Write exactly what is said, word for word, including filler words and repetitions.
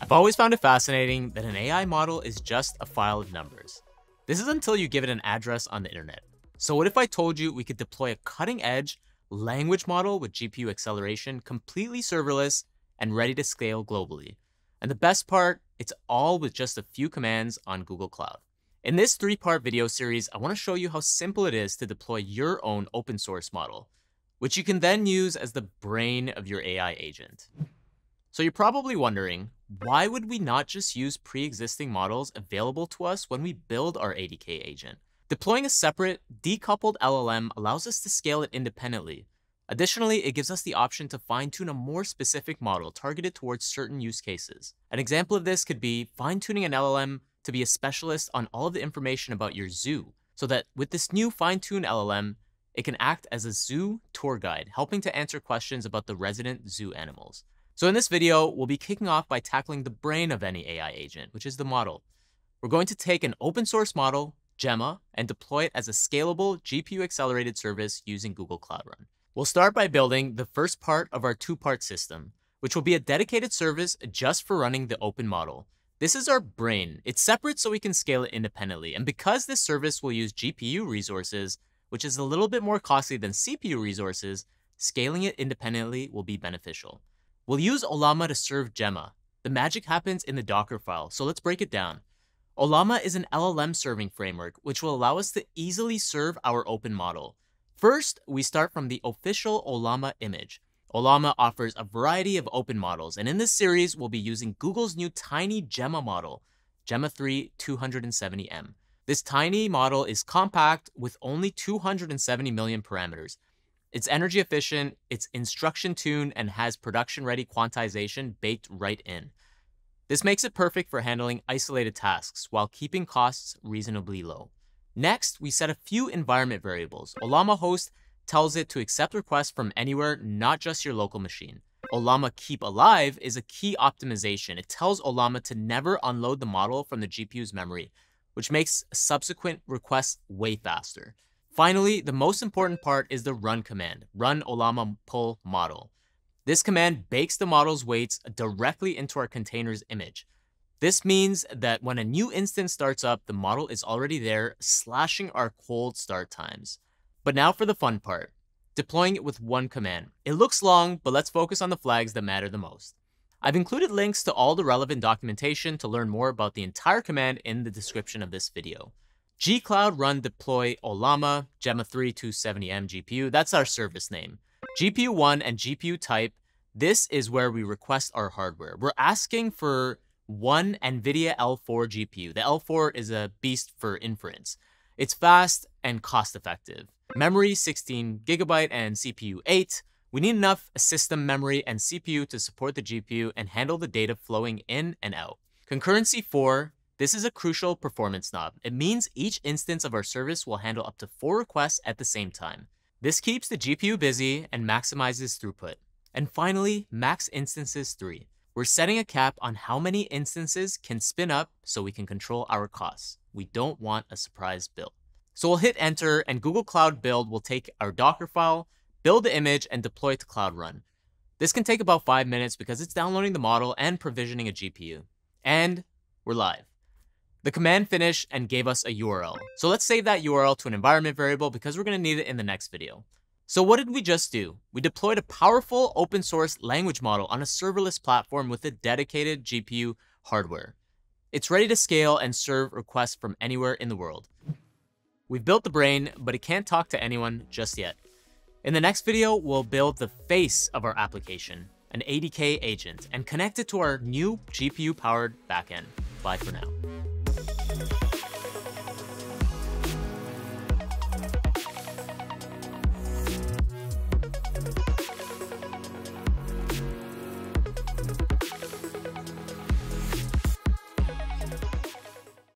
I've always found it fascinating that an A I model is just a file of numbers. This is until you give it an address on the internet. So what if I told you we could deploy a cutting-edge language model with G P U acceleration, completely serverless and ready to scale globally? And the best part, it's all with just a few commands on Google Cloud. In this three-part video series, I want to show you how simple it is to deploy your own open source model, which you can then use as the brain of your A I agent. So you're probably wondering, why would we not just use pre-existing models available to us when we build our A D K agent? Deploying a separate, decoupled L L M allows us to scale it independently. Additionally, it gives us the option to fine-tune a more specific model targeted towards certain use cases. An example of this could be fine-tuning an L L M to be a specialist on all of the information about your zoo, so that with this new fine-tuned L L M, it can act as a zoo tour guide, helping to answer questions about the resident zoo animals. So in this video, we'll be kicking off by tackling the brain of any A I agent, which is the model. We're going to take an open source model, Gemma, and deploy it as a scalable G P U accelerated service using Google Cloud Run. We'll start by building the first part of our two-part system, which will be a dedicated service just for running the open model. This is our brain. It's separate so we can scale it independently. And because this service will use G P U resources, which is a little bit more costly than C P U resources, scaling it independently will be beneficial. We'll use Ollama to serve Gemma. The magic happens in the Dockerfile, so let's break it down. Ollama is an L L M serving framework, which will allow us to easily serve our open model. First, we start from the official Ollama image. Ollama offers a variety of open models, and in this series, we'll be using Google's new tiny Gemma model, Gemma three two seventy M. This tiny model is compact with only two hundred seventy million parameters. It's energy efficient, it's instruction tuned, and has production-ready quantization baked right in. This makes it perfect for handling isolated tasks while keeping costs reasonably low. Next, we set a few environment variables. Ollama host tells it to accept requests from anywhere, not just your local machine. Ollama keep alive is a key optimization. It tells Ollama to never unload the model from the G P U's memory, which makes subsequent requests way faster. Finally, the most important part is the run command, run Ollama pull model. This command bakes the model's weights directly into our container's image. This means that when a new instance starts up, the model is already there, slashing our cold start times. But now for the fun part, deploying it with one command. It looks long, but let's focus on the flags that matter the most. I've included links to all the relevant documentation to learn more about the entire command in the description of this video. gcloud run deploy Ollama Gemma three two seventy M G P U, that's our service name. G P U one and G P U type, this is where we request our hardware. We're asking for one Nvidia L four G P U. The L four is a beast for inference. It's fast and cost effective. Memory sixteen gigabyte and C P U eight. We need enough system memory and C P U to support the G P U and handle the data flowing in and out. Concurrency four. This is a crucial performance knob. It means each instance of our service will handle up to four requests at the same time. This keeps the G P U busy and maximizes throughput. And finally, max instances three. We're setting a cap on how many instances can spin up so we can control our costs. We don't want a surprise build. So we'll hit enter and Google Cloud Build will take our Docker file, build the image and deploy it to Cloud Run. This can take about five minutes because it's downloading the model and provisioning a G P U. And we're live. The command finished and gave us a U R L. So let's save that U R L to an environment variable because we're gonna need it in the next video. So what did we just do? We deployed a powerful open source language model on a serverless platform with a dedicated G P U hardware. It's ready to scale and serve requests from anywhere in the world. We've built the brain, but it can't talk to anyone just yet. In the next video, we'll build the face of our application, an A D K agent, and connect it to our new G P U powered backend. Bye for now.